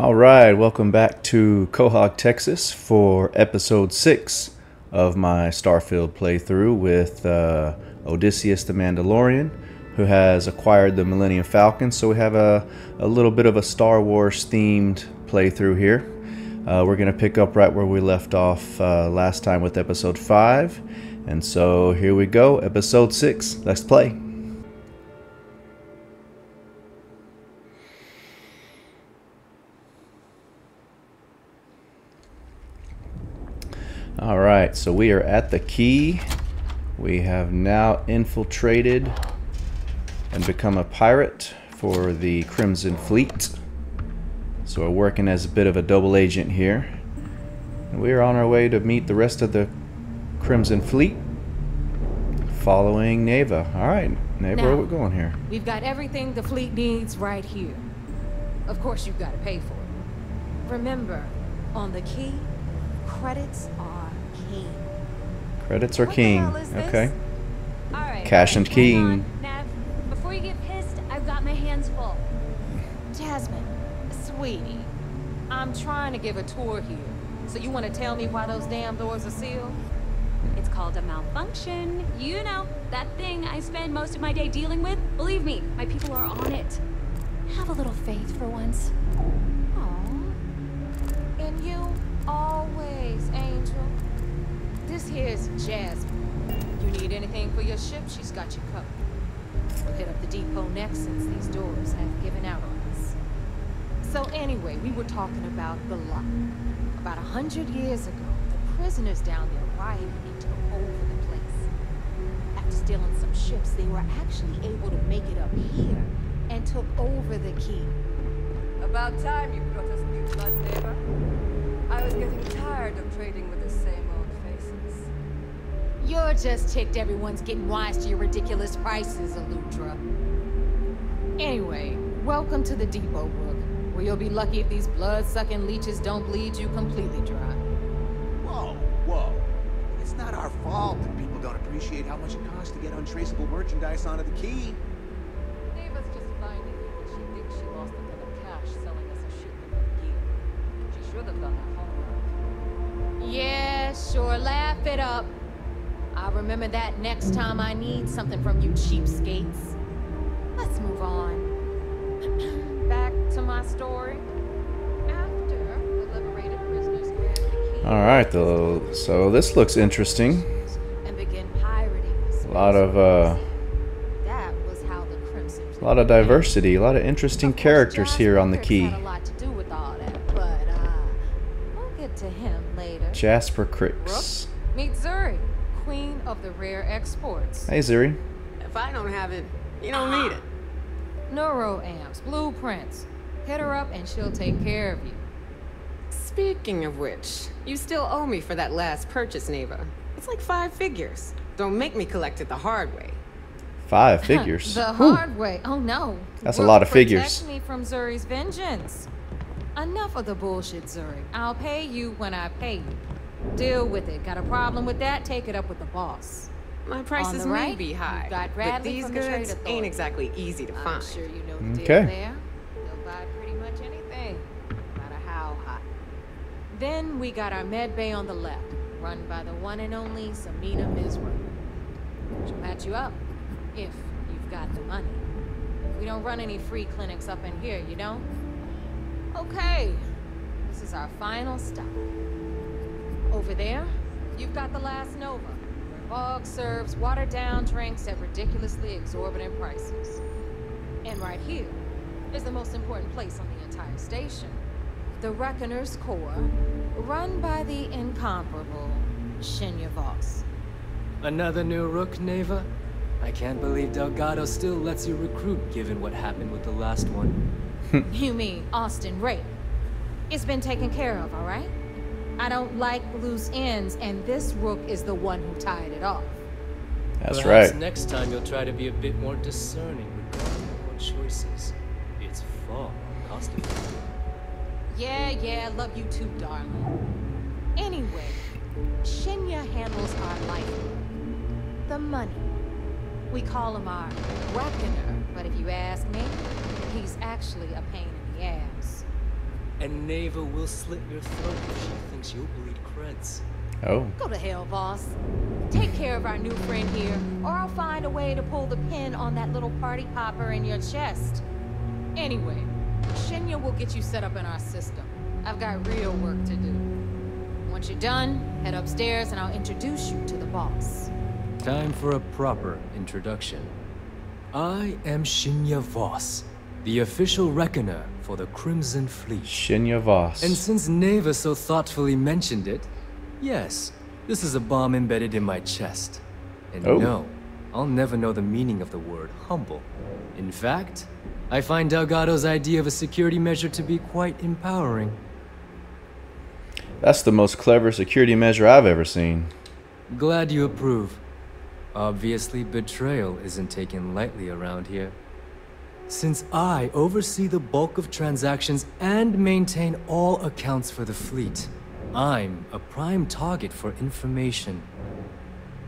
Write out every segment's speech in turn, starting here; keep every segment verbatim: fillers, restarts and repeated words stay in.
All right, welcome back to Quahog, Texas for episode six of my Starfield playthrough with uh, Odysseus the Mandalorian, who has acquired the Millennium Falcon. So we have a, a little bit of a Star Wars themed playthrough here. Uh, we're going to pick up right where we left off uh, last time with episode five. And so here we go, episode six, let's play. All right, so we are at the key. We have now infiltrated and become a pirate for the Crimson Fleet. So we're working as a bit of a double agent here. And we are on our way to meet the rest of the Crimson Fleet following Neva. All right, Neva, where are we going here? We've got everything the fleet needs right here. Of course, you've got to pay for it. Remember, on the key, credits are king. Credits are king. Okay. All right, Cash and king. Now, before you get pissed, I've got my hands full. Jasmine, sweetie, I'm trying to give a tour here. So you want to tell me why those damn doors are sealed? It's called a malfunction. You know, that thing I spend most of my day dealing with. Believe me, my people are on it. Have a little faith for once. Aww. And you always, Angel. This here's Jasmine. You need anything for your ship, she's got you covered. We'll hit up the depot next since these doors have given out on us. So anyway, we were talking about the lot. About a hundred years ago, the prisoners down there rioted and took over the place. After stealing some ships, they were actually able to make it up here and took over the key. About time you brought us new blood, neighbor. I was getting tired of trading with the same old. You're just ticked everyone's getting wise to your ridiculous prices, Elutra. Anyway, welcome to the depot, Brooke, where you'll be lucky if these blood-sucking leeches don't bleed you completely dry. Whoa, whoa. It's not our fault that people don't appreciate how much it costs to get untraceable merchandise onto the key. Neva's just finding you, but she thinks she lost a bit of cash selling us a shipment of gear. She should have done that homework. Yeah, sure, laugh it up. I'll remember that next time I need something from you cheapskates. Let's move on. Back to my story. After the liberated prisoners grabbed the key. All right, though. So this looks interesting. And begin pirating. A lot of uh. That was how the Crimson. A lot of diversity. A lot of interesting characters here on the key. Had a lot to do with all that, but uh, we'll get to him later. Jasper Kryx. Meet Zuri. Queen of the rare exports. Hey, Zuri. If I don't have it, you don't need it. Neuroamps, blueprints. Hit her up and she'll take care of you. Speaking of which, you still owe me for that last purchase, Neva. It's like five figures. Don't make me collect it the hard way. Five figures? The Ooh. Hard way? Oh, no. That's Will a lot of figures. Protect me from Zuri's vengeance. Enough of the bullshit, Zuri. I'll pay you when I pay you. Deal with it. Got a problem with that? Take it up with the boss. My prices may be high, but these goods ain't exactly easy to find. I'm sure you know the deal there. They'll buy pretty much anything, no matter how hot. Then we got our med bay on the left, run by the one and only Samina Mizra. She'll patch you up, if you've got the money. We don't run any free clinics up in here, you know? Okay, this is our final stop. Over there, you've got the Last Nova, where Vogue serves watered-down drinks at ridiculously exorbitant prices. And right here is the most important place on the entire station, the Reckoner's Corps, run by the incomparable Shinya Voss. Another new rook, Neva? I can't believe Delgado still lets you recruit, given what happened with the last one. You mean Austin Ray? It's been taken care of, all right? I don't like loose ends, and this rook is the one who tied it off. That's Perhaps right. Next time you'll try to be a bit more discerning regarding your choices. It's far more cost-effective. Yeah, yeah, love you too, darling. Anyway, Shinya handles our life, the money. We call him our reckoner, but if you ask me, he's actually a pain in the ass. and Neva will slit your throat if she thinks you'll bleed creds. Oh. Go to hell, Voss. Take care of our new friend here, or I'll find a way to pull the pin on that little party popper in your chest. Anyway, Shinya will get you set up in our system. I've got real work to do. Once you're done, head upstairs and I'll introduce you to the boss. Time for a proper introduction. I am Shinya Voss, the official reckoner for the Crimson Fleet. Shinya Voss. And since Neva so thoughtfully mentioned it, yes, this is a bomb embedded in my chest. And oh. no, I'll never know the meaning of the word humble. In fact, I find Delgado's idea of a security measure to be quite empowering. That's the most clever security measure I've ever seen. Glad you approve. Obviously, betrayal isn't taken lightly around here. Since I oversee the bulk of transactions and maintain all accounts for the fleet, I'm a prime target for information.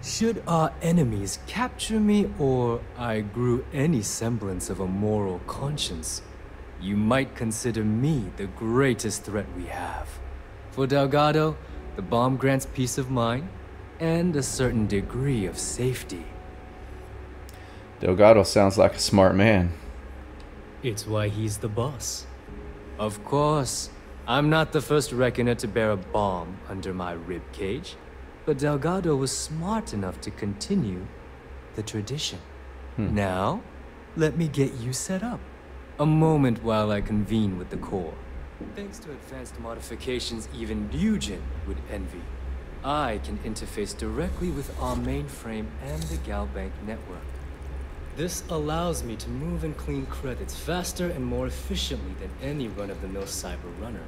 Should our enemies capture me or I grew any semblance of a moral conscience, you might consider me the greatest threat we have. For Delgado, the bomb grants peace of mind and a certain degree of safety. Delgado sounds like a smart man. It's why he's the boss. Of course, I'm not the first reckoner to bear a bomb under my ribcage, but Delgado was smart enough to continue the tradition. Hmm. Now, let me get you set up. A moment while I convene with the Corps. Thanks to advanced modifications even Ryujin would envy, I can interface directly with our mainframe and the Galbank network. This allows me to move and clean credits faster and more efficiently than any run-of-the-mill cyber runner.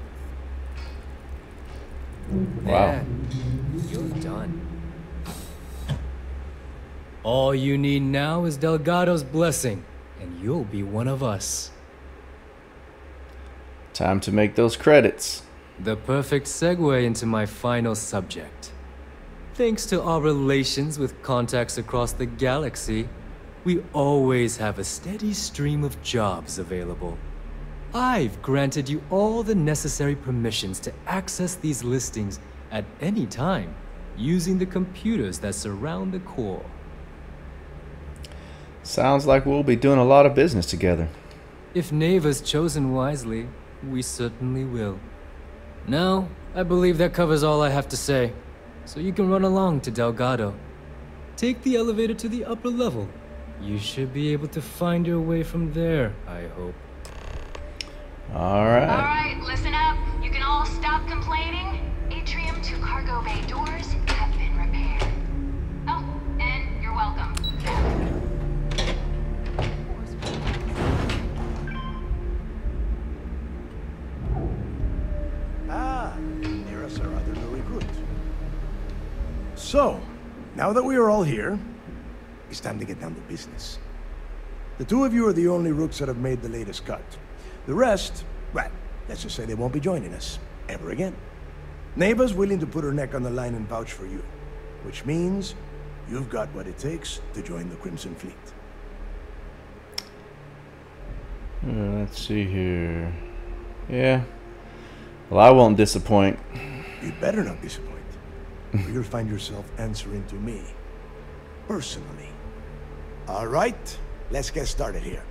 Wow. And you're done. All you need now is Delgado's blessing, and you'll be one of us. Time to make those credits. The perfect segue into my final subject. Thanks to our relations with contacts across the galaxy, we always have a steady stream of jobs available. I've granted you all the necessary permissions to access these listings at any time using the computers that surround the core. Sounds like we'll be doing a lot of business together. If Neva's chosen wisely, we certainly will. Now, I believe that covers all I have to say, so you can run along to Delgado. Take the elevator to the upper level. You should be able to find your way from there, I hope. Alright. Alright, listen up. You can all stop complaining. Atrium to cargo bay doors have been repaired. Oh, and you're welcome. Ah, near us are others to recruit. So, now that we are all here, it's time to get down to business. The two of you are the only rooks that have made the latest cut. The rest, well, let's just say they won't be joining us ever again. Neva's willing to put her neck on the line and vouch for you, which means you've got what it takes to join the Crimson Fleet. Uh, let's see here. Yeah. Well, I won't disappoint. You better not disappoint, or you'll find yourself answering to me personally. All right, let's get started here.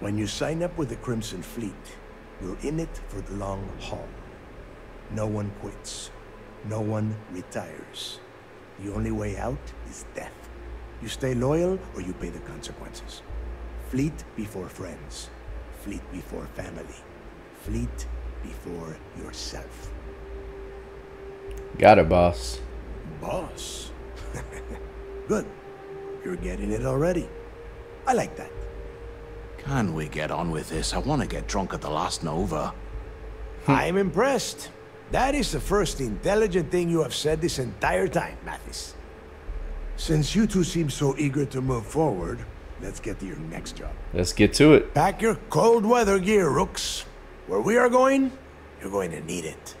When you sign up with the Crimson Fleet, you're in it for the long haul. No one quits. No one retires. The only way out is death. You stay loyal or you pay the consequences. Fleet before friends. Fleet before family. Fleet before yourself. Got it, boss. Boss? Good. You're getting it already. I like that. Can we get on with this? I want to get drunk at the Last Nova. I'm impressed. That is the first intelligent thing you have said this entire time, Mathis. Since you two seem so eager to move forward, let's get to your next job. Let's get to it. Pack your cold weather gear, rooks. Where we are going, you're going to need it.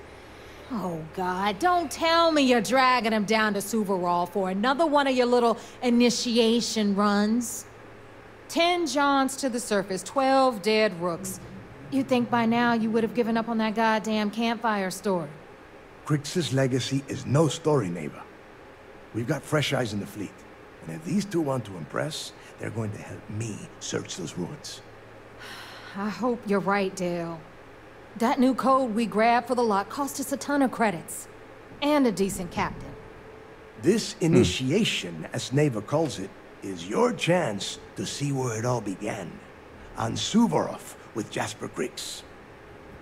Oh, God, don't tell me you're dragging him down to Suvorov for another one of your little initiation runs. Ten Johns to the surface, twelve dead rooks. You'd think by now you would have given up on that goddamn campfire story. Kryx's legacy is no story, Neva. We've got fresh eyes in the fleet. And if these two want to impress, they're going to help me search those ruins. I hope you're right, Dale. That new code we grabbed for the lot cost us a ton of credits. And a decent captain. This initiation, mm. as Neva calls it, is your chance to see where it all began. On Suvorov with Jasper Kryx.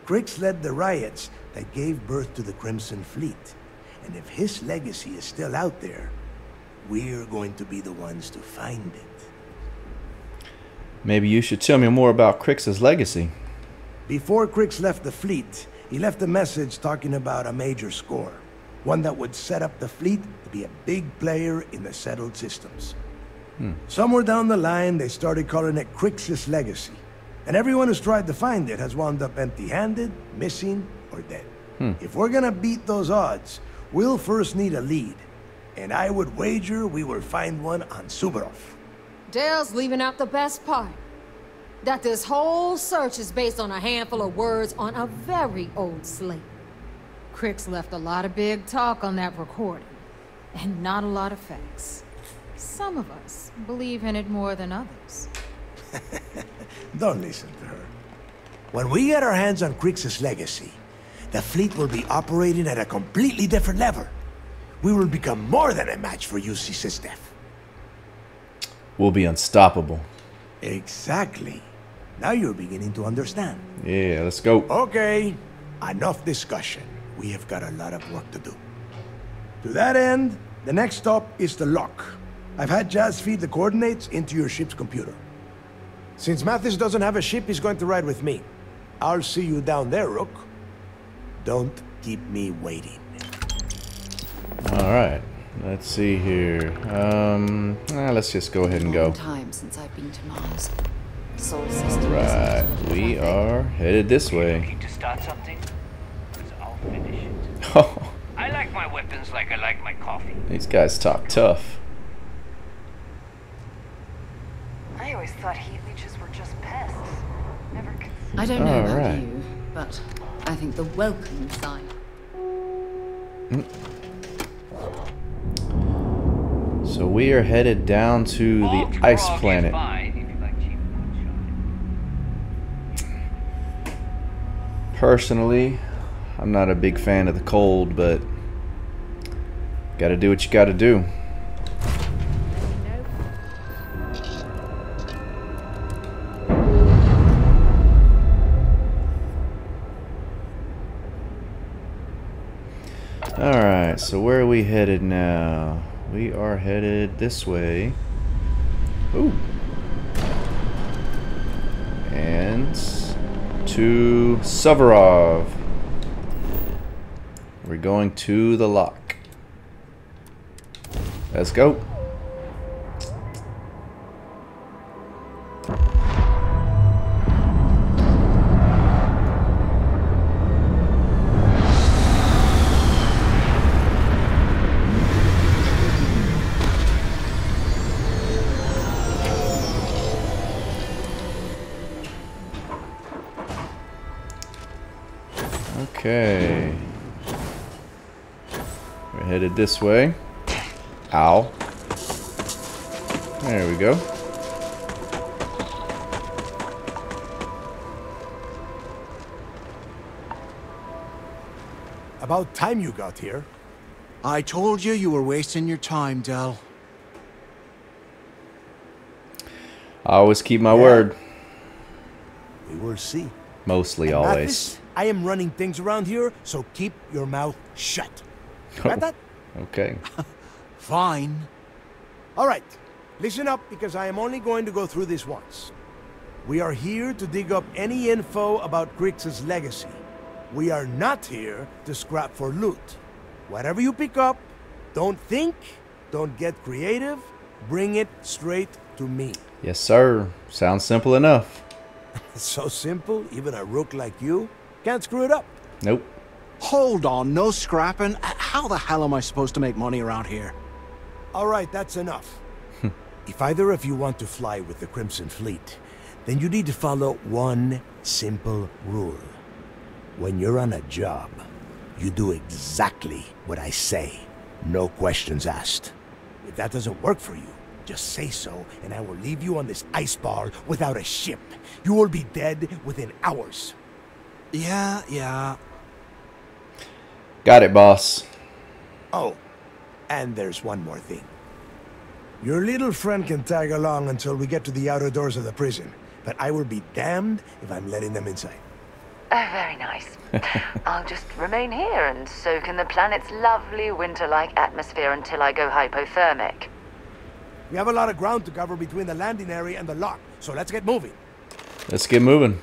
Kryx led the riots that gave birth to the Crimson Fleet. And if his legacy is still out there, we're going to be the ones to find it. Maybe you should tell me more about Kryx's legacy. Before Kryx left the fleet, he left a message talking about a major score. One that would set up the fleet to be a big player in the settled systems. Hmm. Somewhere down the line, they started calling it Kryx's legacy. And everyone who's tried to find it has wound up empty-handed, missing, or dead. Hmm. If we're gonna beat those odds, we'll first need a lead. And I would wager we will find one on Suvorov. Dale's leaving out the best part. That this whole search is based on a handful of words on a very old slate. Kryx left a lot of big talk on that recording. And not a lot of facts. Some of us believe in it more than others. Don't listen to her. When we get our hands on Kryx's legacy, the fleet will be operating at a completely different level. We will become more than a match for U C S's death. We'll be unstoppable. Exactly. Now you're beginning to understand. Yeah, let's go. Okay, enough discussion. We have got a lot of work to do. To that end, the next stop is the lock. I've had Jazz feed the coordinates into your ship's computer. Since Mathis doesn't have a ship, he's going to ride with me. I'll see you down there, Rook. Don't keep me waiting. Alright, let's see here. Um, ah, let's just go ahead and go. Time since I've been to Mars. Alright, we are headed this way. Oh. I like my weapons like I like my coffee. These guys talk tough. I always thought heat leeches were just pests. Never considered. I don't know about right. you, but I think the welcoming sign. Mm. So we are headed down to the ice planet. Personally, I'm not a big fan of the cold, but gotta do what you gotta do. Alright, so where are we headed now? We are headed this way. Ooh. And to Suvorov. We're going to the lock. Let's go. Okay, we're headed this way. Ow. There we go. About time you got here. I told you you were wasting your time, Del. I always keep my yeah. word. We will see. Mostly, and always. I am running things around here, so keep your mouth shut. Oh, got that? Okay. Fine. All right. Listen up, because I am only going to go through this once. We are here to dig up any info about Kryx's legacy. We are not here to scrap for loot. Whatever you pick up, don't think, don't get creative, bring it straight to me. Yes, sir. Sounds simple enough. So simple, even a rook like you can't screw it up. Nope. Hold on, no scrapping. How the hell am I supposed to make money around here? All right, that's enough. If either of you want to fly with the Crimson Fleet, then you need to follow one simple rule. When you're on a job, you do exactly what I say. No questions asked. If that doesn't work for you, just say so, and I will leave you on this ice bar without a ship. You will be dead within hours. Yeah, yeah. Got it, boss. Oh, and there's one more thing. Your little friend can tag along until we get to the outer doors of the prison, but I will be damned if I'm letting them inside. Oh, very nice. I'll just remain here and soak in the planet's lovely winter-like atmosphere until I go hypothermic. We have a lot of ground to cover between the landing area and the lock, so let's get moving. Let's get moving.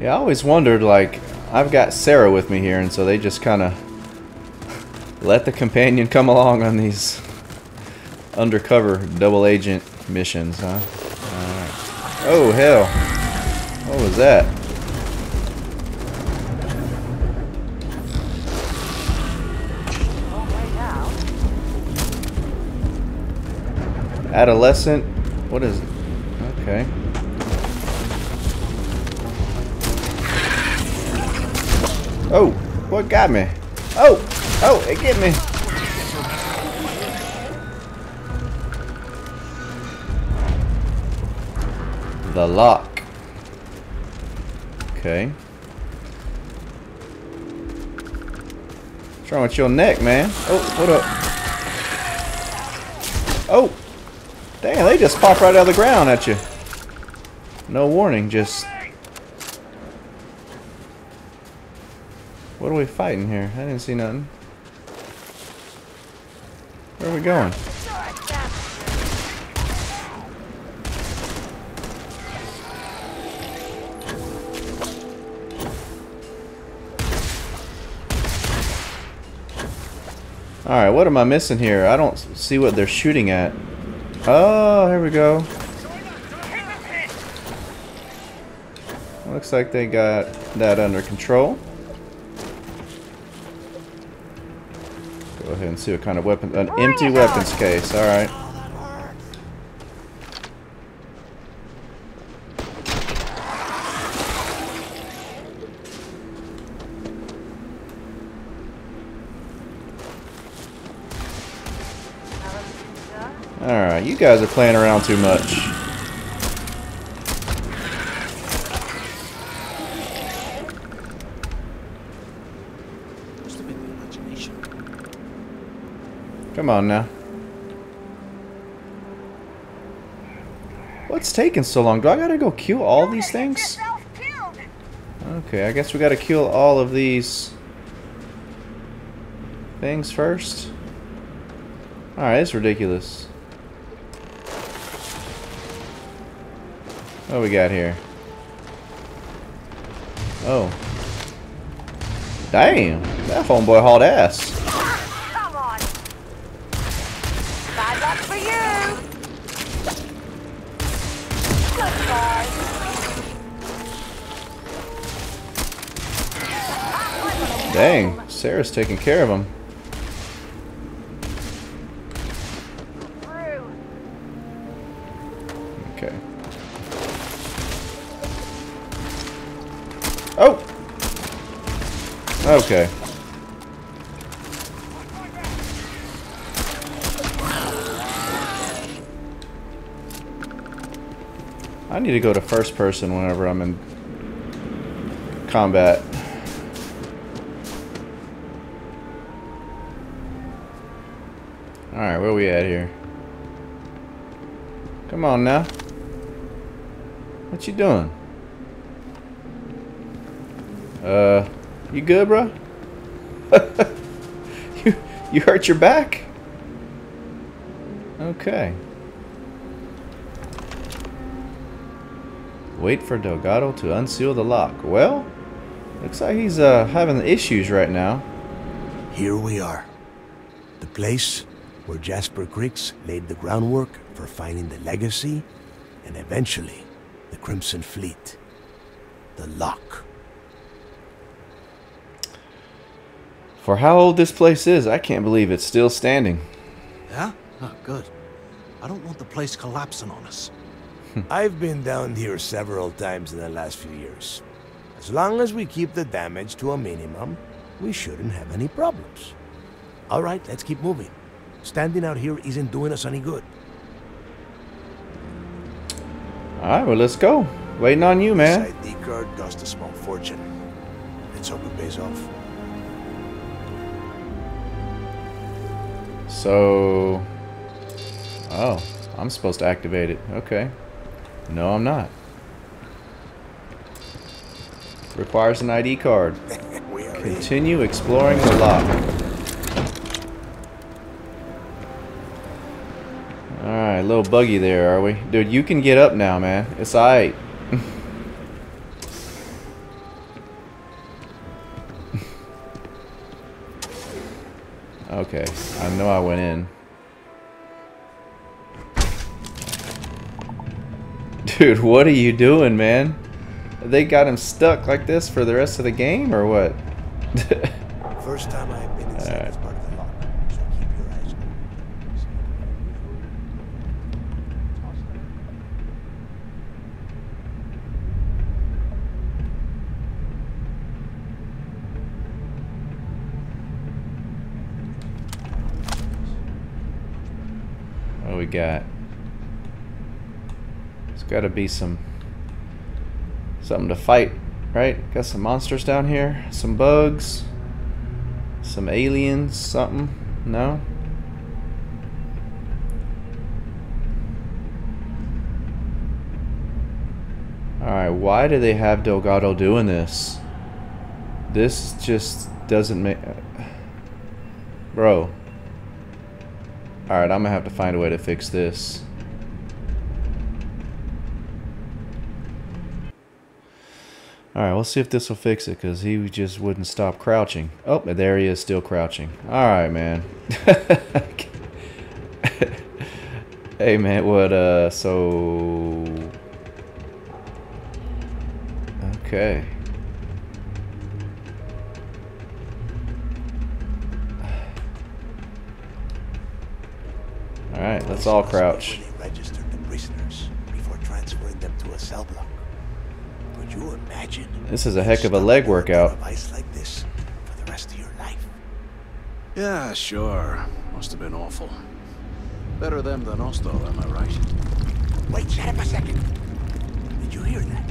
Yeah, I always wondered, like, I've got Sarah with me here, and so they just kind of let the companion come along on these undercover double agent missions, huh? All right. Oh, hell. What was that? Adolescent, what is it? Okay. Oh, what got me? Oh, oh, it get me. The lock. Okay. What's wrong with your neck, man? Oh, what up? Oh. Dang, they just pop right out of the ground at you. No warning, just... What are we fighting here? I didn't see nothing. Where are we going? Alright, what am I missing here? I don't see what they're shooting at. Oh, here we go. Looks like they got that under control. Go ahead and see what kind of weapon. An empty weapons case, alright. Alright, you guys are playing around too much. Come on now. What's taking so long? Do I gotta go kill all these things? Okay, I guess we gotta kill all of these things first. Alright, it's ridiculous. What do we got here? Oh. Damn. That homeboy hauled ass. Come on. Bad luck for you. Goodbye. Dang. Sarah's taking care of him. Okay. I need to go to first person whenever I'm in combat. Alright, where are we at here? Come on now. What you doing? Uh... You good, bro? you, you hurt your back? Okay. Wait for Delgado to unseal the lock. Well, looks like he's uh, having issues right now. Here we are. The place where Jasper Kryx laid the groundwork for finding the legacy and eventually the Crimson Fleet. The lock. For how old this place is, I can't believe it's still standing. Yeah? Oh, good. I don't want the place collapsing on us. I've been down here several times in the last few years. As long as we keep the damage to a minimum, we shouldn't have any problems. All right, let's keep moving. Standing out here isn't doing us any good. All right, well, let's go. Waiting on you, man. This I D card cost a small fortune. Let's hope it pays off. So... oh, I'm supposed to activate it. Okay. No, I'm not. Requires an I D card. Continue exploring the lock. Alright, little buggy there, are we? Dude, you can get up now, man. It's alright. Okay, I know I went in. Dude, what are you doing, man? They got him stuck like this for the rest of the game, or what? First time I have been inside right. This part of the lock, so keep your eyes open. What do we got? It's got to be some. Something to fight, right? Got some monsters down here, some bugs, some aliens, something. No? Alright, why do they have Delgado doing this? This just doesn't make... Bro. Alright, I'm gonna have to find a way to fix this. Alright, we'll see if this will fix it, because he just wouldn't stop crouching. Oh, there he is, still crouching. Alright, man. Hey, man, what, uh, so... okay. Alright, let's all crouch. Register the prisoners before transferring them to a cell block. You imagine this is a heck of a leg workout. Like this for the rest of your life. Yeah, sure. Must have been awful. Better them than us, though, am I right? Wait, shut up a second. Did you hear that?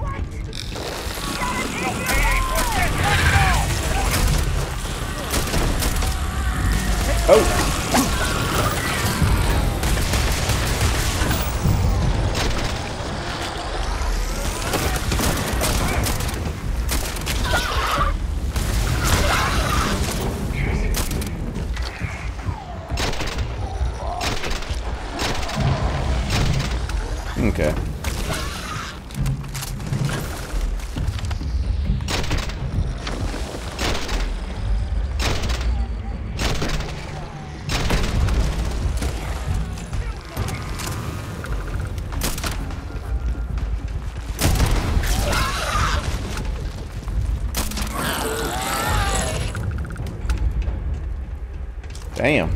What? Oh! Okay. Damn.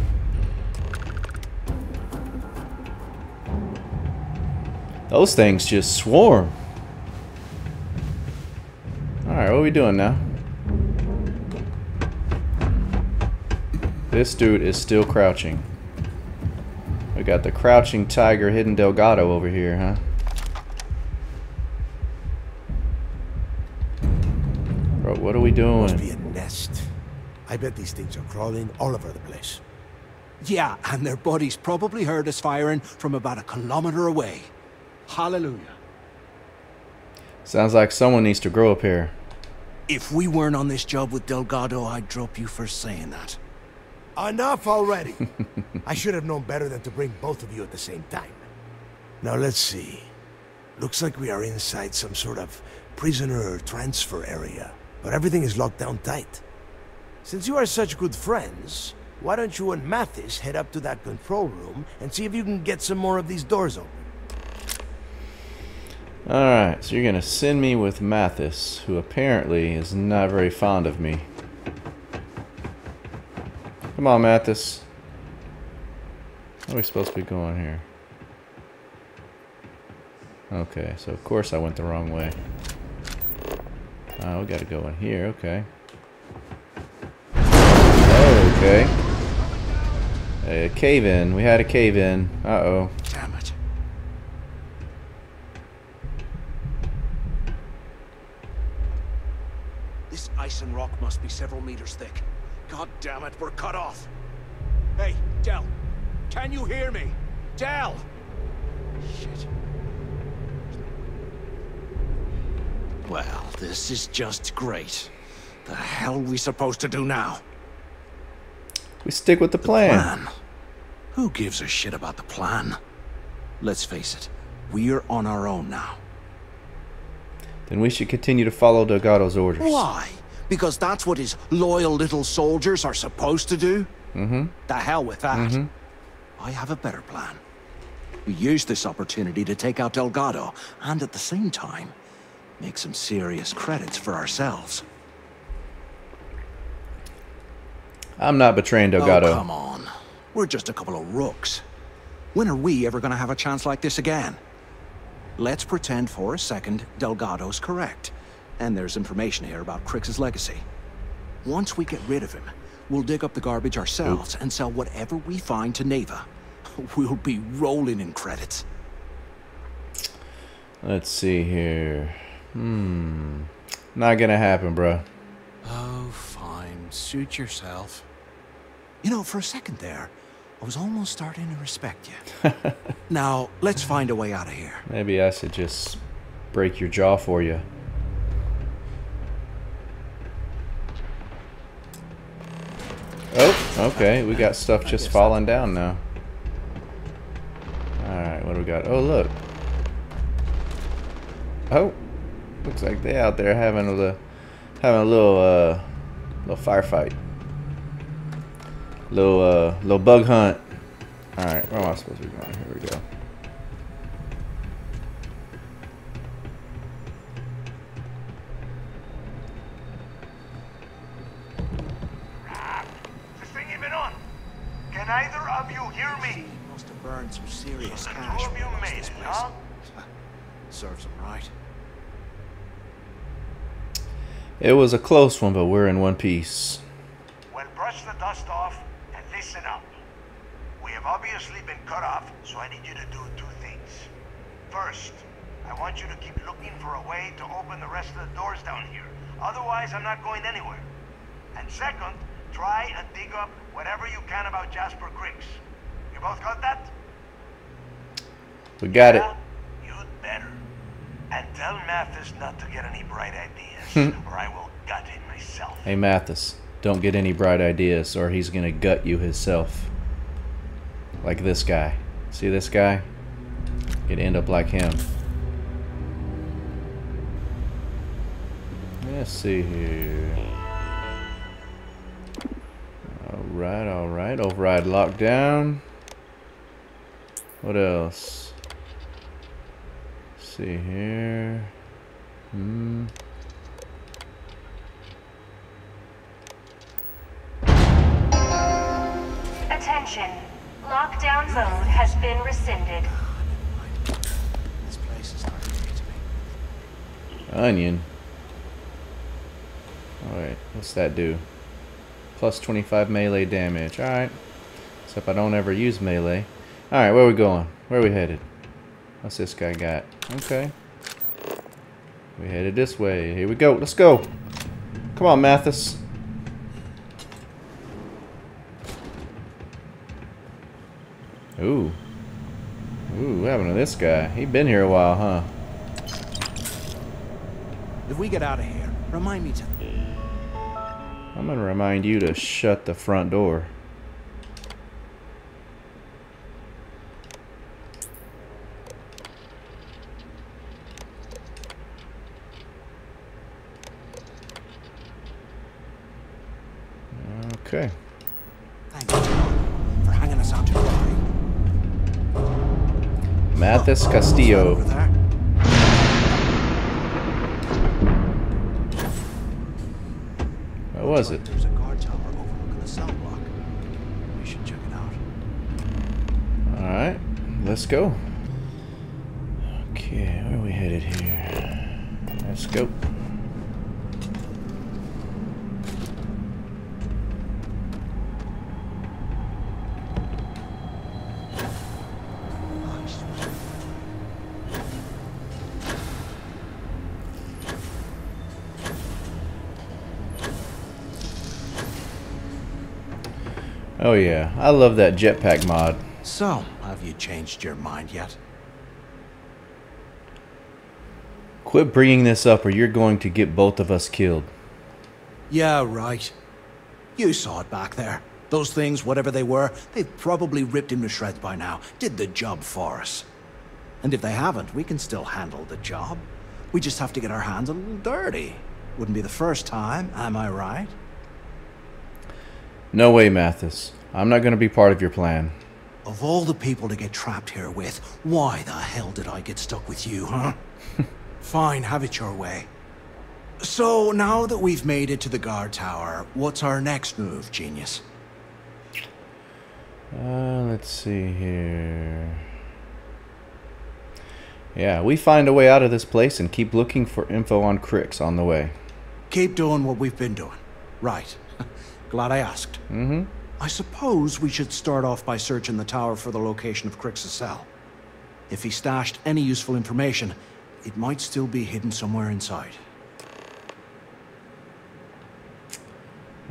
Those things just swarm. Alright, what are we doing now? This dude is still crouching. We got the crouching tiger hidden Delgado over here, huh? Bro, what are we doing? Must be a nest. I bet these things are crawling all over the place. Yeah, and their buddies probably heard us firing from about a kilometer away. Hallelujah. Sounds like someone needs to grow up here. If we weren't on this job with Delgado, I'd drop you for saying that. Enough already. I should have known better than to bring both of you at the same time. Now let's see. Looks like we are inside some sort of prisoner transfer area, but everything is locked down tight. Since you are such good friends, why don't you and Mathis head up to that control room and see if you can get some more of these doors open? Alright, so you're gonna send me with Mathis, who apparently is not very fond of me. Come on, Mathis. Where are we supposed to be going here? Okay, so of course I went the wrong way. Uh, we gotta go in here, okay. Oh, okay. A cave-in. We had a cave-in. Uh-oh. Damn it. This ice and rock must be several meters thick. God damn it, we're cut off. Hey, Del. Can you hear me? Del! Shit. Well, this is just great. The hell are we supposed to do now? We stick with the plan. The plan. Who gives a shit about the plan? Let's face it, we're on our own now. Then we should continue to follow Delgado's orders. Why? Because that's what his loyal little soldiers are supposed to do? Mm-hmm. The hell with that. Mm-hmm. I have a better plan. We use this opportunity to take out Delgado, and at the same time, make some serious credits for ourselves. I'm not betraying Delgado. Oh, come on. We're just a couple of rooks. When are we ever going to have a chance like this again? Let's pretend for a second Delgado's correct. And there's information here about Kryx's legacy. Once we get rid of him, we'll dig up the garbage ourselves Oops. and sell whatever we find to Neva. We'll be rolling in credits. Let's see here. Hmm. Not gonna happen, bro. Oh, fine. Suit yourself. You know, for a second there, I was almost starting to respect you. Now, let's find a way out of here. Maybe I should just break your jaw for you. Oh, okay. We got stuff just falling down now. Alright, what do we got? Oh, look. Oh. Looks like they out there having a little, having a little, uh, little firefight, little, uh, little bug hunt. All right, where am I supposed to be going? Here we go. This thing ain't been on. Can either of you hear me? He must have burned some serious cash. Two of you made it, huh? Serves him right. It was a close one, but we're in one piece. Well, brush the dust off and listen up. We have obviously been cut off, so I need you to do two things. First, I want you to keep looking for a way to open the rest of the doors down here. Otherwise, I'm not going anywhere. And second, try and dig up whatever you can about Jasper Kryx. You both got that? We got yeah, it. You'd better. And tell Mathis not to get any bright ideas, or I will gut him myself. Hey, Mathis, don't get any bright ideas, or he's going to gut you himself. Like this guy. See this guy? It'd end up like him. Let's see here. Alright, alright. Override lockdown. What else? See here. Hmm. Attention. Lockdown zone has been rescinded. This place is not good to me. Onion. Alright, what's that do? Plus twenty-five melee damage. Alright. Except I don't ever use melee. Alright, where are we going? Where are we headed? What's this guy got? Okay. We headed this way. Here we go. Let's go. Come on, Mathis. Ooh. Ooh, what happened to this guy? He's been here a while, huh? If we get out of here, remind me to... I'm gonna remind you to shut the front door. Okay. Thank you for hanging us out to dry. Mathis Castillo. What was it? There's a guard tower overlooking the cell block. We should check it out. All right, let's go. Okay. Okay, where are we headed here? Let's go. Oh yeah, I love that jetpack mod. So, have you changed your mind yet? Quit bringing this up or you're going to get both of us killed. Yeah, right. You saw it back there. Those things, whatever they were, they've probably ripped him to shreds by now. Did the job for us. And if they haven't, we can still handle the job. We just have to get our hands a little dirty. Wouldn't be the first time, am I right? No way, Mathis. I'm not going to be part of your plan. Of all the people to get trapped here with, why the hell did I get stuck with you, huh? Fine, have it your way. So, now that we've made it to the guard tower, what's our next move, genius? Uh, let's see here. Yeah, we find a way out of this place and keep looking for info on Kryx on the way. Keep doing what we've been doing. Right. Glad I asked. Mm-hmm. I suppose we should start off by searching the tower for the location of Kryx's cell. If he stashed any useful information, it might still be hidden somewhere inside.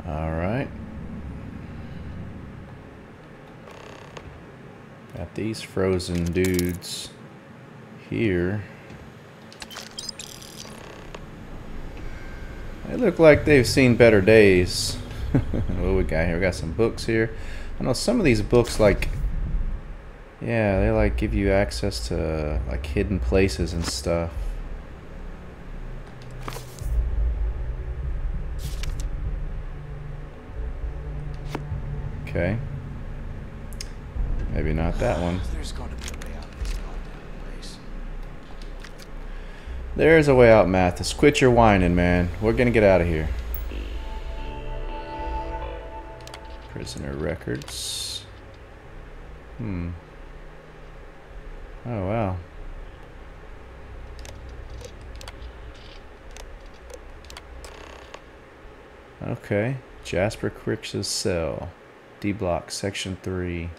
All right. Got these frozen dudes here. They look like they've seen better days. What we got here? We got some books here. I know some of these books, like, yeah, they like give you access to like hidden places and stuff. Okay. Maybe not that one. There's got to be a way out of this goddamn place. There's a way out, Mathis. Quit your whining, man. We're gonna get out of here. Prisoner records. Hmm. Oh, wow. Okay. Jasper Kryx's cell. D block, section three.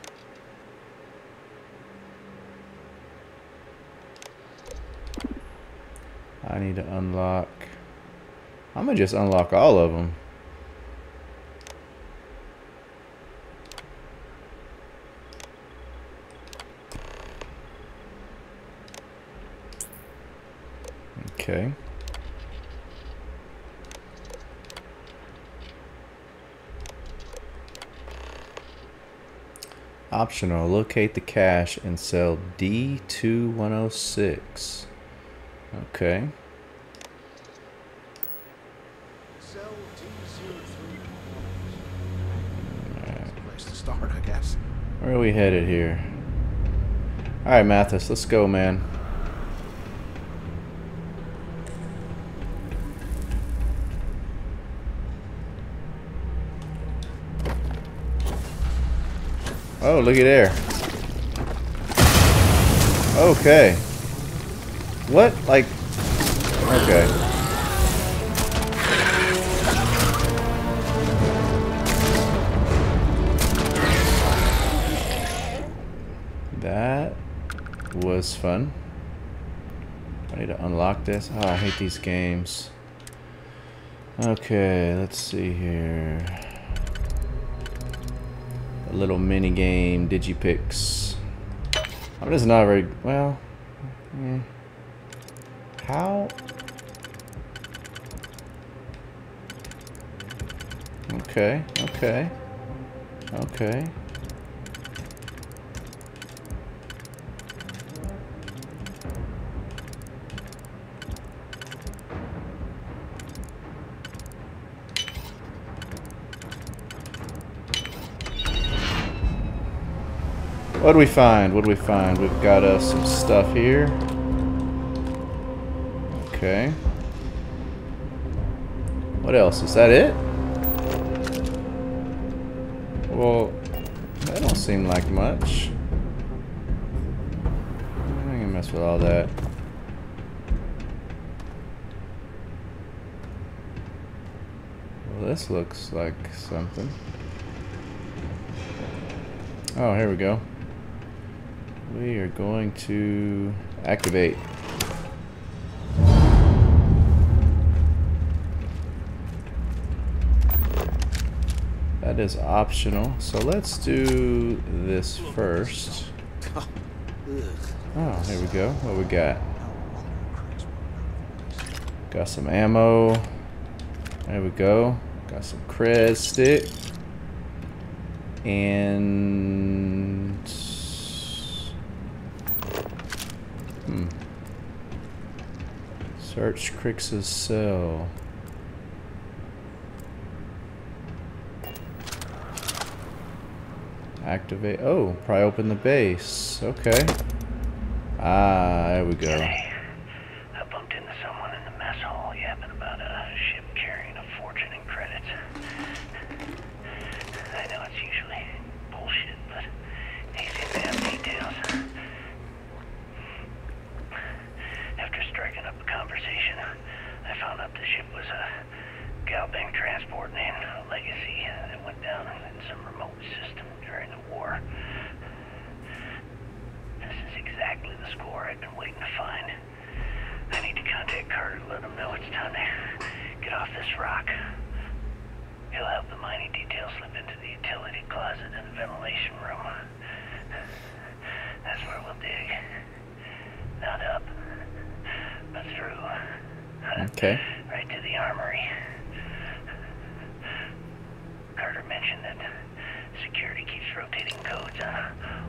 I need to unlock. I'm going to just unlock all of them. Okay. Optional. Locate the cache in cell D two one oh six. Okay. Cell D zero three one oh six. That's the place to start, I guess. Where are we headed here? All right, Mathis. Let's go, man. Oh, looky there. Okay. What? Like... Okay. That was fun. I need to unlock this. Oh, I hate these games. Okay, let's see here. A little mini game, digipix. I'm just not very well. Eh. How? Okay, okay, okay. What do we find? What do we find? We've got uh, some stuff here. Okay. What else? Is that it? Well, that don't seem like much. I can mess with all that. Well, this looks like something. Oh, here we go. We are going to activate. That is optional. So let's do this first. Oh, here we go. What we got? Got some ammo. There we go. Got some cred stick. And hmm. Search Kryx's cell. Activate. Oh, probably open the base. Okay. Ah, there we go. Okay. Right to the armory. Carter mentioned that security keeps rotating codes on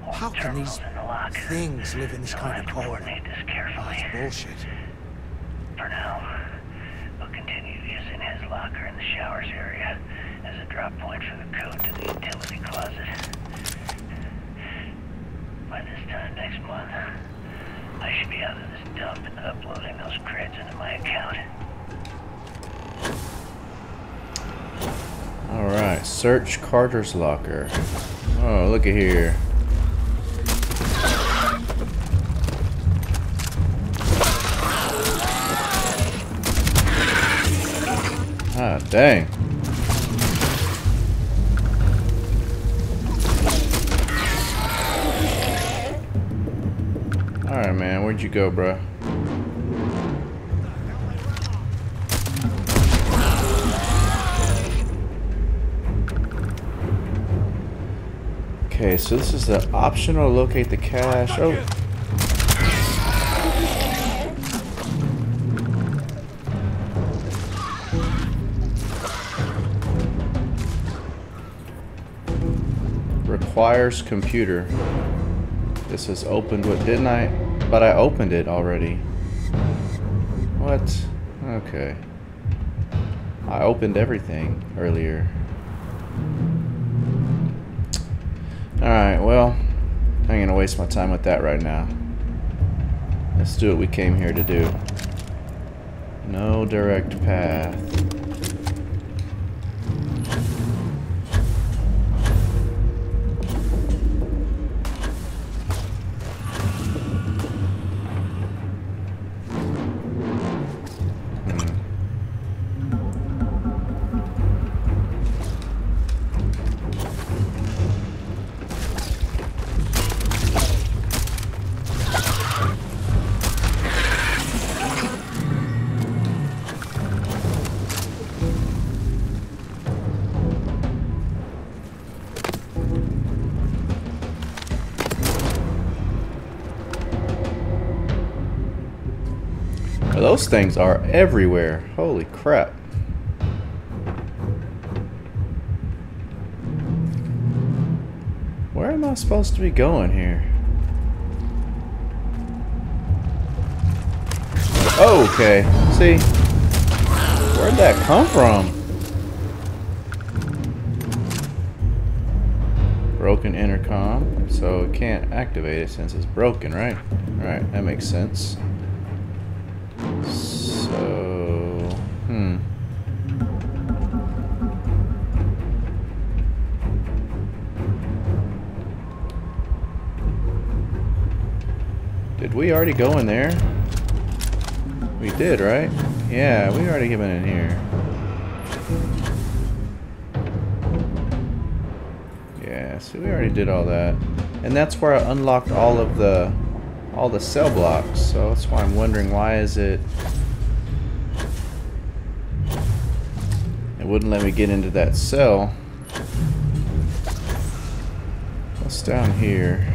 all How the terminals in the lock. Things live in this so kind of coordinate this carefully. Oh, bullshit. For now, we'll continue using his locker in the showers area as a drop point for the code to the utility closet. By this time next month, I should be out of this dump and uploading those creds into my account. Alright, search Carter's locker. Oh, look at here. Ah, dang. Alright, man, where'd you go, bruh? Okay, so this is the optional locate the cache. Oh. Requires computer. This is opened with, didn't I? But I opened it already. What? Okay. I opened everything earlier. Alright, well, I ain't gonna waste my time with that right now. Let's do what we came here to do. No direct path. Those things are everywhere. Holy crap. Where am I supposed to be going here? Oh, okay. See? Where'd that come from? Broken intercom. So it can't activate it since it's broken, right? Alright, that makes sense. So, hmm. Did we already go in there? We did, right? Yeah, we already went in here. Yeah, so we already did all that. And that's where I unlocked all of the all the cell blocks, so that's why I'm wondering why is it it wouldn't let me get into that cell. What's down here?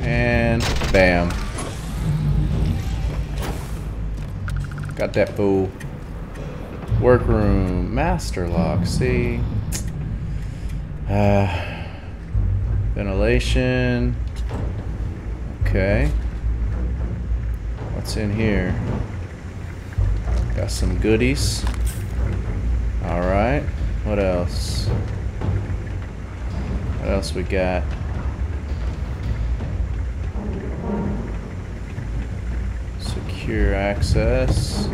And bam. Got that fool. Workroom. Master lock. See? Uh, ventilation. Okay. What's in here? Got some goodies. Alright. What else? What else we got? Secure access.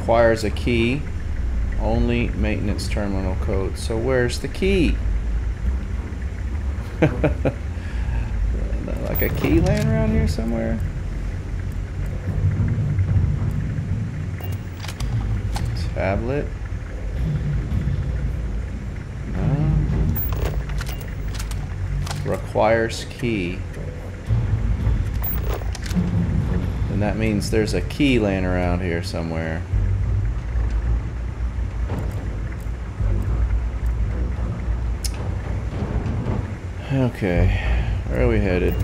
Requires a key. Only maintenance terminal code. So where's the key? Like a key laying around here somewhere? Tablet. No. Requires key. And that means there's a key laying around here somewhere. Okay, where are we headed?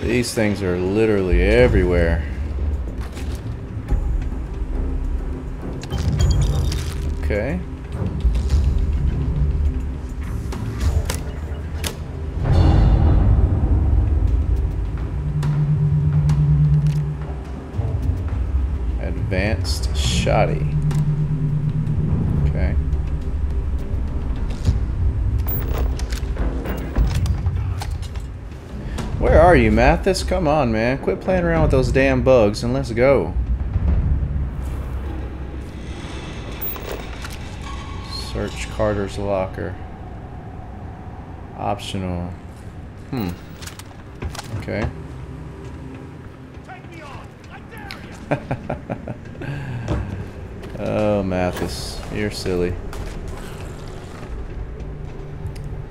These things are literally everywhere. Okay. Advanced shoddy. Okay. Where are you, Mathis? Come on, man. Quit playing around with those damn bugs and let's go. Search Carter's locker. Optional. Hmm. Okay. Take me on. I dare you. Oh, Mathis. You're silly.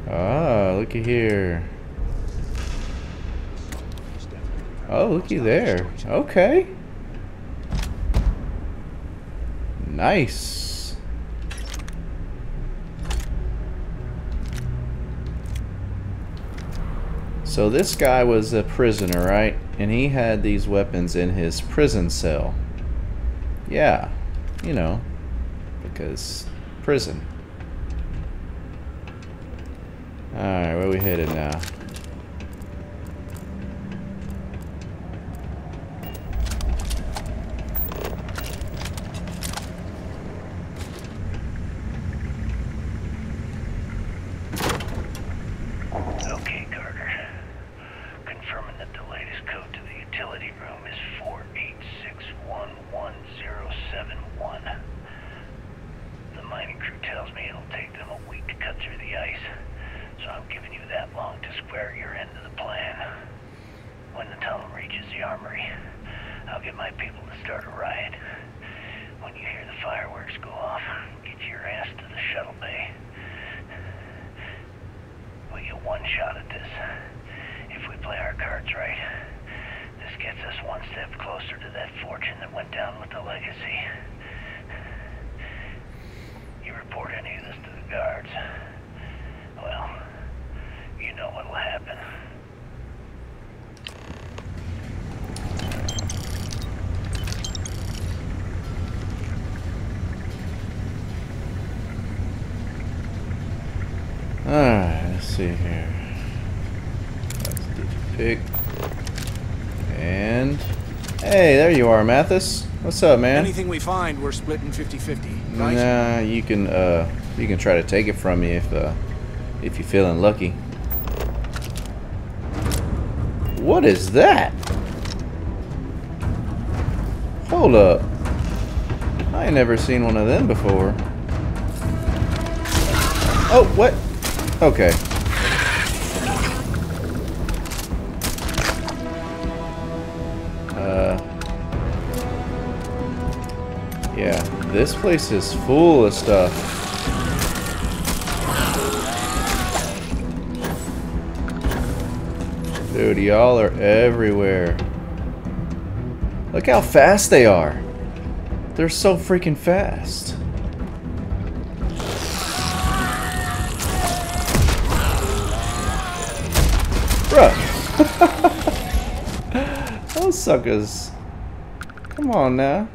Ah, looky here. Oh, looky there. Okay. Nice. So this guy was a prisoner, right? And he had these weapons in his prison cell. Yeah. You know. Because prison. Alright, where are we headed now? Hey, there you are, Mathis. What's up, man? Anything we find, we're splitting fifty fifty. Right? Nah, you can uh, you can try to take it from me if uh, if you're feeling lucky. What is that? Hold up. I ain't never seen one of them before. Oh, what? Okay. Uh. Yeah, this place is full of stuff. Dude, y'all are everywhere. Look how fast they are. They're so freaking fast. Bruh. Those suckers. Come on now.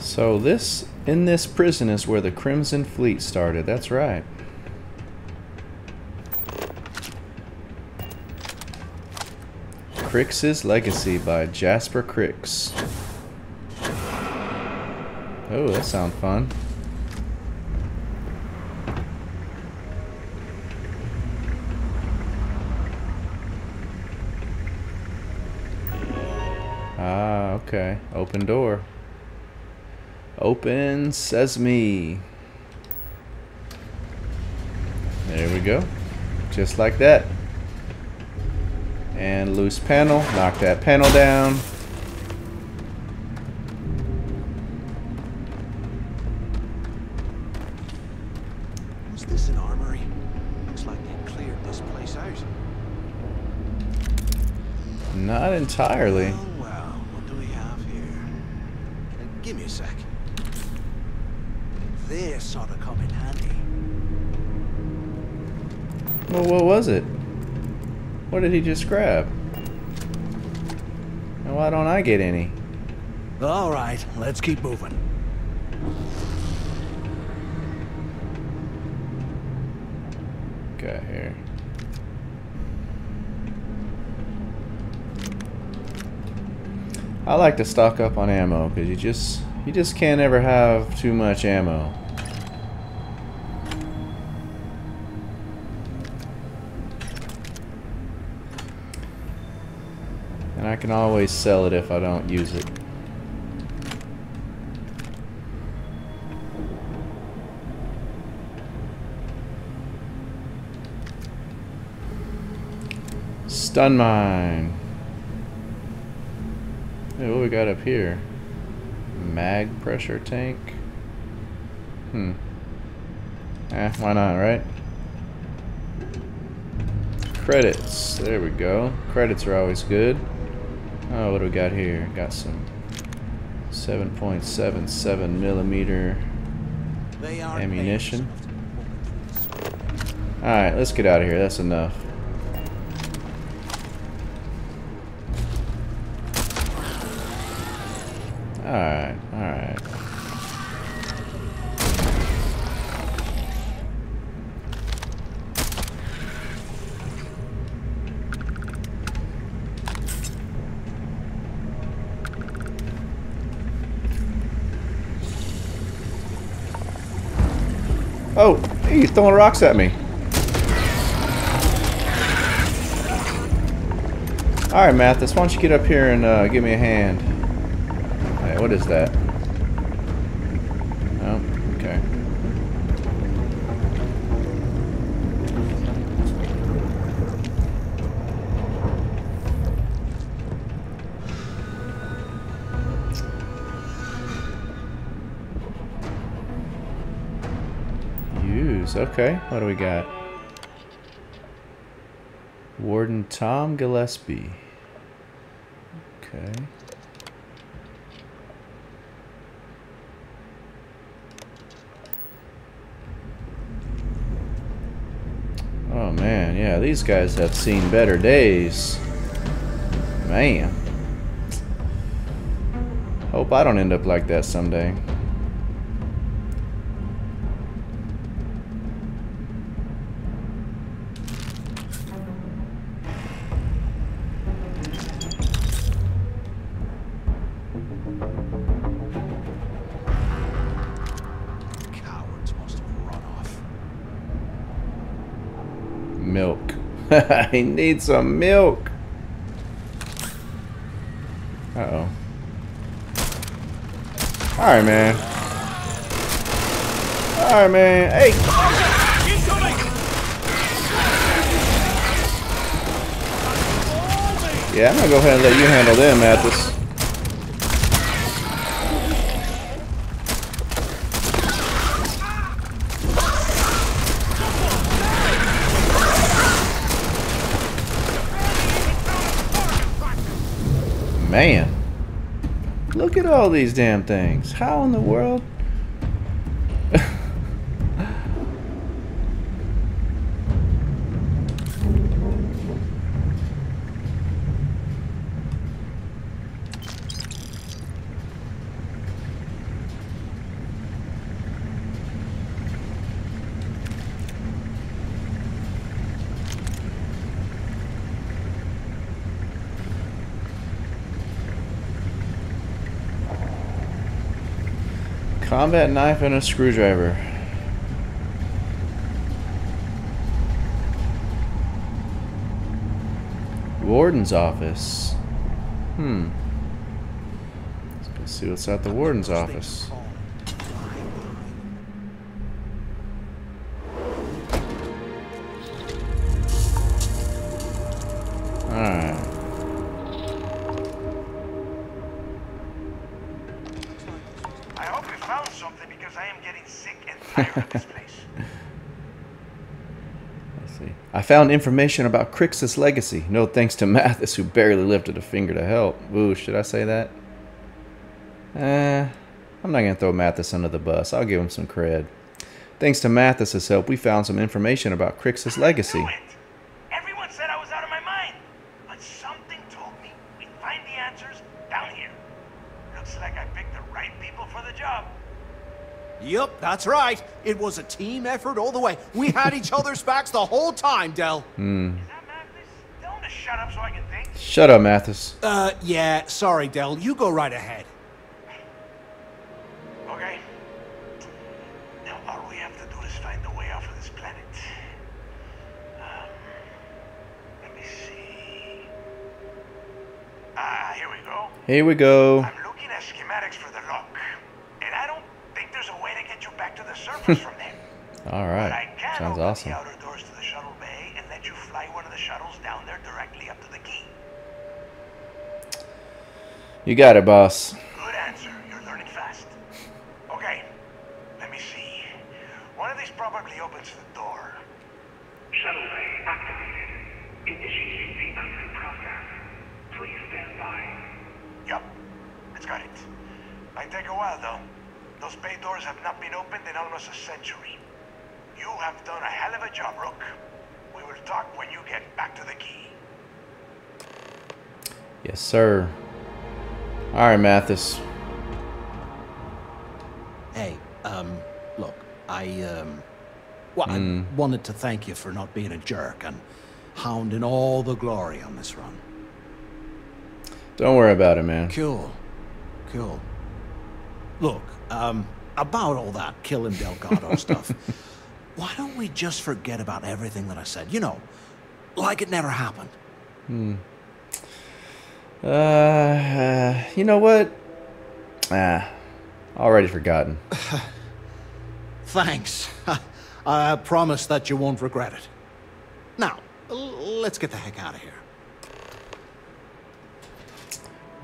So this, in this prison is where the Crimson Fleet started, that's right. Kryx's Legacy by Jasper Kryx. Oh, that sounds fun. Ah, okay. Open door. Open sesame. There we go. Just like that. And loose panel. Knock that panel down. Was this an armory? Looks like they cleared this place out. Not entirely. Well, well, what do we have here? Uh, give me a sec. This sort of come in handy. Well, what was it? What did he just grab? And why don't I get any? All right, let's keep moving. Got here. I like to stock up on ammo because you just you just can't ever have too much ammo. I can always sell it if I don't use it. Stun mine. Hey, what do we got up here? Mag pressure tank. Hmm. Eh, why not, right? Credits. There we go. Credits are always good. Oh, what do we got here? Got some seven point seven seven millimeter ammunition. Alright, let's get out of here. That's enough. Alright, alright. Oh, he's throwing rocks at me. Alright, Mathis, why don't you get up here and uh, give me a hand? Hey, what is that? Oh, okay. Okay, what do we got? Warden Tom Gillespie. Okay. man, yeah, these guys have seen better days. Man. Hope I don't end up like that someday. Milk. I need some milk. Uh-oh. Alright, man. Alright, man. Hey! Yeah, I'm gonna go ahead and let you handle them, Mathis. Man, look at all these damn things. How in the world? Combat knife and a screwdriver. Warden's office. Hmm. Let's see what's at the warden's office. Found information about Kryx's legacy. No thanks to Mathis, who barely lifted a finger to help. Ooh, should I say that? Eh, I'm not going to throw Mathis under the bus. I'll give him some cred. Thanks to Mathis' help, we found some information about Kryx's legacy. Everyone said I was out of my mind, but something told me we'd find the answers down here. Looks like I picked the right people for the job. Yep, that's right. It was a team effort all the way. We had each other's backs the whole time, Del. Hmm. Is that Mathis? Tell him to shut up so I can think. Shut up, Mathis. Uh, yeah, sorry, Del. You go right ahead. Okay. Now all we have to do is find a way off of this planet. Um, let me see. Ah, here we go. Here we go. I'm looking at schematics for the lock. From there. All right. Sounds awesome. Outer doors to the shuttle bay and let you fly one of the shuttles down there directly up to the key. You got it, boss. Good answer. You're learning fast. Okay. Let me see. One of these probably opens the door. Shuttle bay activated. Initiating the unlock process. Please stand by. Yep. It's got it. Might take a while though. Those bay doors have not been opened in almost a century. You have done a hell of a job, Rook. We will talk when you get back to the key. Yes, sir. All right, Mathis. Hey, um, look, I, um, well, mm. I wanted to thank you for not being a jerk and hounding all the glory on this run. Don't worry about it, man. Cool. Cool. Look, um, about all that killing Delgado stuff, why don't we just forget about everything that I said? You know, like it never happened. Hmm. Uh, uh, you know what? Ah, already forgotten. Thanks. I promise that you won't regret it. Now, let's get the heck out of here.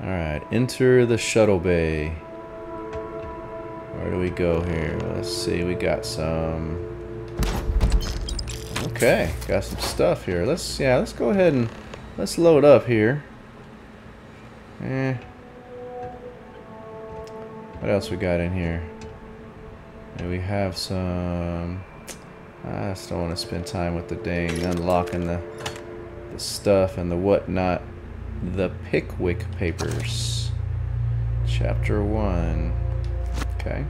All right, enter the shuttle bay. Where do we go here? Let's see, we got some... Okay, got some stuff here. Let's, yeah, let's go ahead and let's load up here. Eh. What else we got in here? And we have some... I just don't want to spend time with the dang unlocking the, the stuff and the whatnot. The Pickwick Papers. Chapter one. Okay.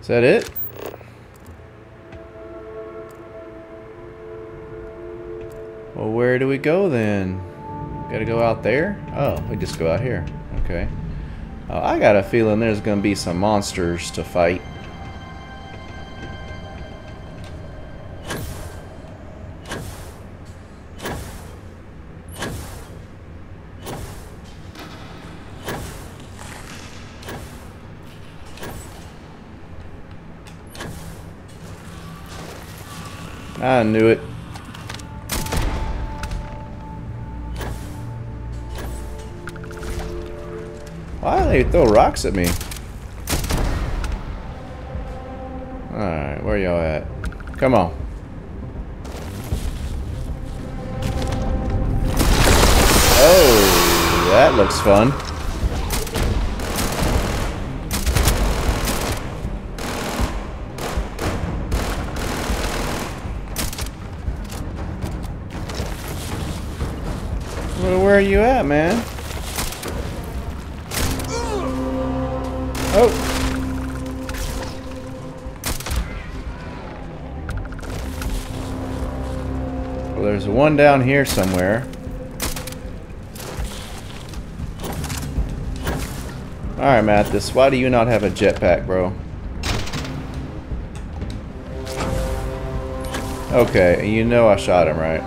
Is that it? Well, where do we go then? Gotta go out there? Oh, we just go out here. Okay. Uh, I got a feeling there's gonna be some monsters to fight. I knew it. Why do they throw rocks at me? Alright, where y'all at? Come on. Oh, that looks fun. Well, where are you at, man? Oh! Well, there's one down here somewhere. Alright, Mathis, why do you not have a jetpack, bro? Okay, you know I shot him, right?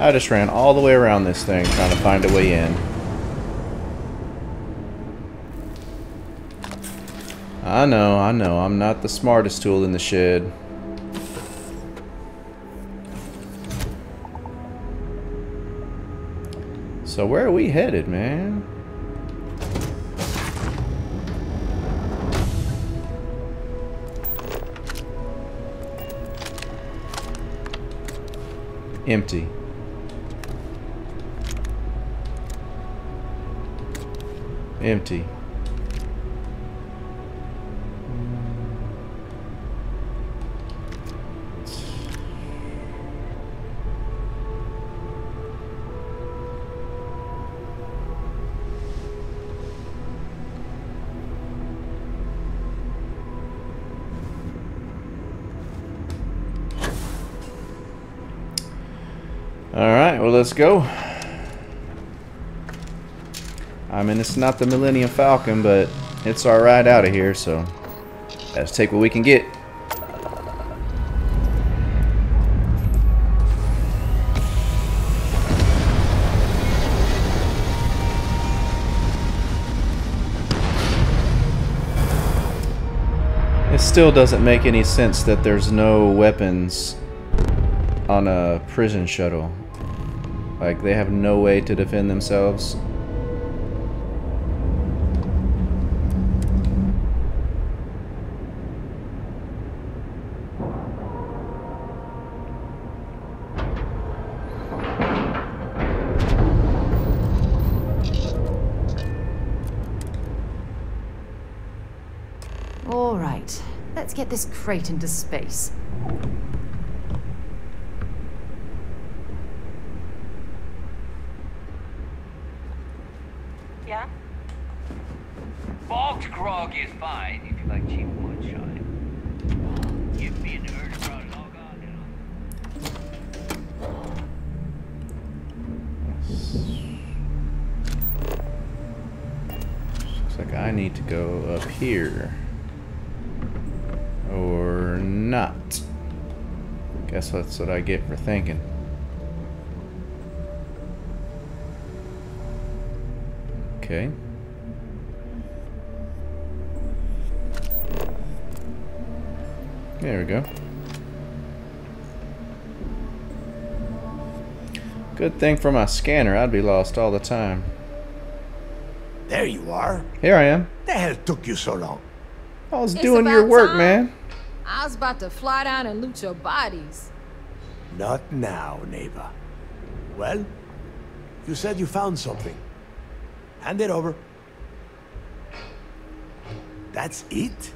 I just ran all the way around this thing trying to find a way in. I know, I know, I'm not the smartest tool in the shed. So where are we headed, man? Empty. Empty. All right, well, let's go. I mean, it's not the Millennium Falcon, but it's our ride out of here, so let's take what we can get. It still doesn't make any sense that there's no weapons on a prison shuttle. Like, they have no way to defend themselves. Get this crate into space. Yeah? Bogged grog is fine if you like cheap moonshine. Give me an earth log on. Looks like I need to go up here. Or not. Guess that's what I get for thinking. Okay. There we go. Good thing for my scanner, I'd be lost all the time. There you are. Here I am. The hell took you so long? I was it's doing your work, time. Man. I was about to fly down and loot your bodies. Not now, Neva. Well, you said you found something. Hand it over. That's it?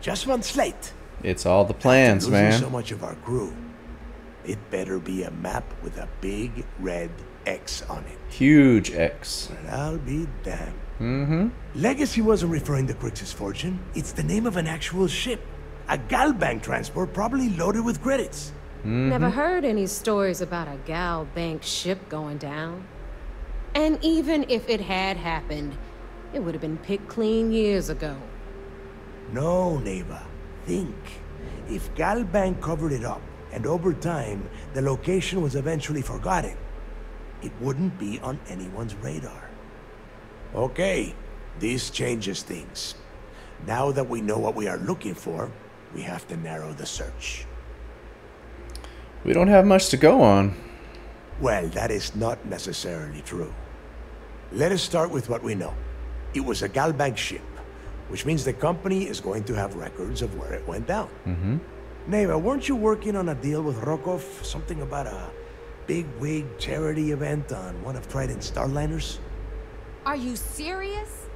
Just one slate. It's all the plans, After man. So much of our crew. It better be a map with a big red X on it. Huge X. Well, I'll be damned. Mm-hmm. Legacy wasn't referring to Kryx's fortune. It's the name of an actual ship. A Galbank transport probably loaded with credits. Mm-hmm. Never heard any stories about a Galbank ship going down. And even if it had happened, it would have been picked clean years ago. No, Neva. Think. If Galbank covered it up, and over time, the location was eventually forgotten, it wouldn't be on anyone's radar. Okay, this changes things. Now that we know what we are looking for, we have to narrow the search. We don't have much to go on. Well, that is not necessarily true. Let us start with what we know. It was a Galbank ship, which means the company is going to have records of where it went down. Mm-hmm. Neva, weren't you working on a deal with Rokov? Something about a big-wig charity event on one of Trident's Starliners? Are you serious?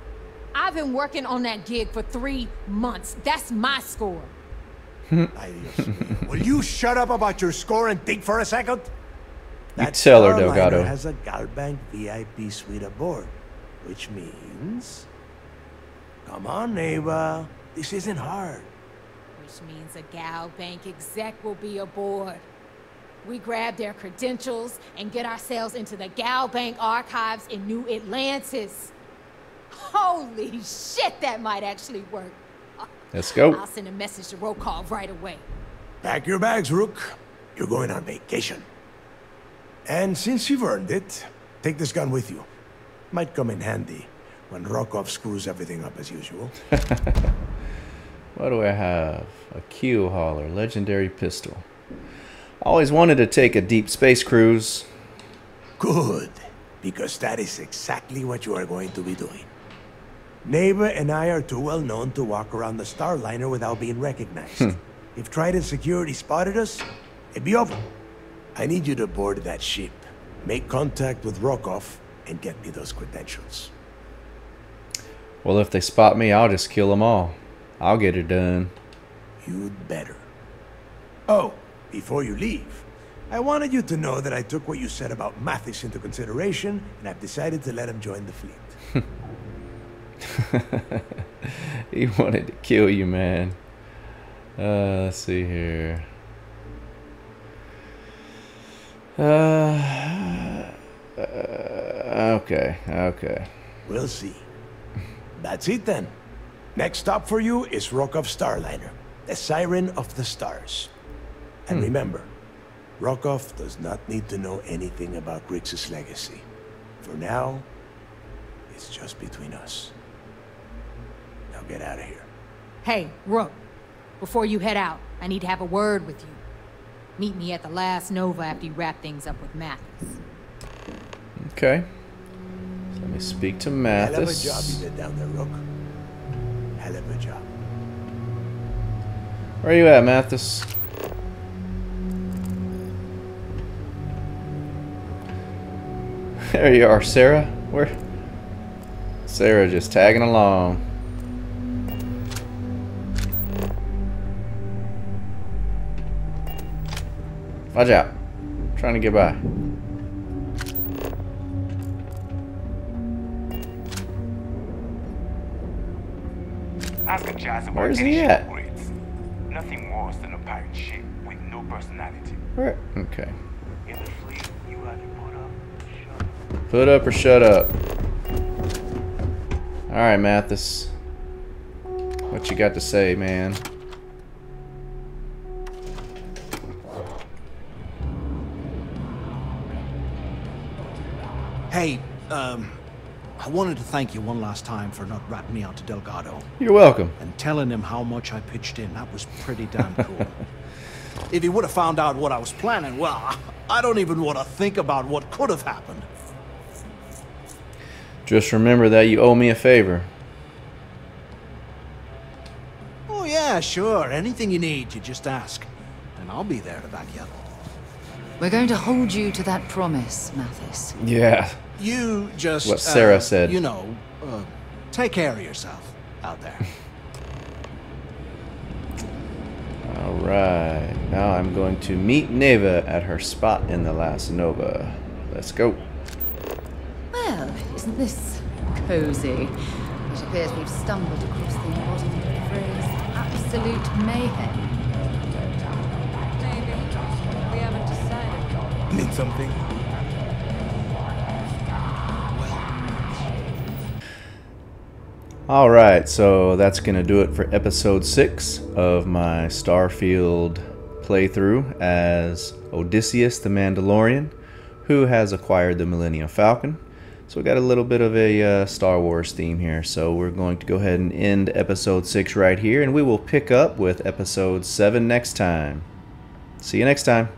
I've been working on that gig for three months. That's my score. Will you shut up about your score and think for a second? That you tell her, Delgado. Starliner has a Galbank V I P suite aboard, which means... Come on, Neva. This isn't hard. Which means a Galbank exec will be aboard. We grab their credentials and get ourselves into the Galbank archives in New Atlantis. Holy shit, that might actually work. Let's go. I'll send a message to Rokov right away. Pack your bags, Rook. You're going on vacation. And since you've earned it, take this gun with you. Might come in handy when Rokov screws everything up as usual. What do I have? A Q-Hauler, legendary pistol. Always wanted to take a deep space cruise. Good, because that is exactly what you are going to be doing. Neva and I are too well known to walk around the Starliner without being recognized. Hmm. If Trident security spotted us, it'd be over. I need you to board that ship, make contact with Rokov, and get me those credentials. Well, if they spot me, I'll just kill them all. I'll get it done. You'd better. Oh, before you leave, I wanted you to know that I took what you said about Mathis into consideration, and I've decided to let him join the fleet. He wanted to kill you, man. Uh, let's see here. Uh, uh, okay, okay. We'll see. That's it then. Next stop for you is Rokov Starliner, the Siren of the Stars. And hmm. remember, Rokov does not need to know anything about Kryx's legacy. For now, it's just between us. Now get out of here. Hey, Rook, before you head out, I need to have a word with you. Meet me at the Last Nova after you wrap things up with Mathis. Okay. So let me speak to Mathis. Hell of a job you did down there, Rook. Hell of a job. Where are you at, Mathis? There you are, Sarah. Where? Sarah just tagging along. Watch out. I'm trying to get by. Where's he at? Nothing worse than a pirate ship with no personality. Where? Okay. Put up or shut up. Alright, Mathis. What you got to say, man? Hey, um, I wanted to thank you one last time for not ratting me out to Delgado. You're welcome. And telling him how much I pitched in. That was pretty damn cool. If he would have found out what I was planning, well, I don't even want to think about what could have happened. Just remember that you owe me a favor. Oh, yeah, sure. Anything you need, you just ask. And I'll be there to back you up. We're going to hold you to that promise, Mathis. Yeah. You just... What Sarah uh, said. You know, uh, take care of yourself out there. Alright. Now I'm going to meet Neva at her spot in the Last Nova. Let's go. Well, isn't this cozy? It appears we've stumbled across the bottom of the phrase. Absolute mayhem. Need something? All right, so that's gonna do it for episode six of my Starfield playthrough as Odysseus the Mandalorian, who has acquired the Millennium Falcon. So we got a little bit of a uh, Star Wars theme here, so we're going to go ahead and end episode six right here, and we will pick up with episode seven next time. See you next time.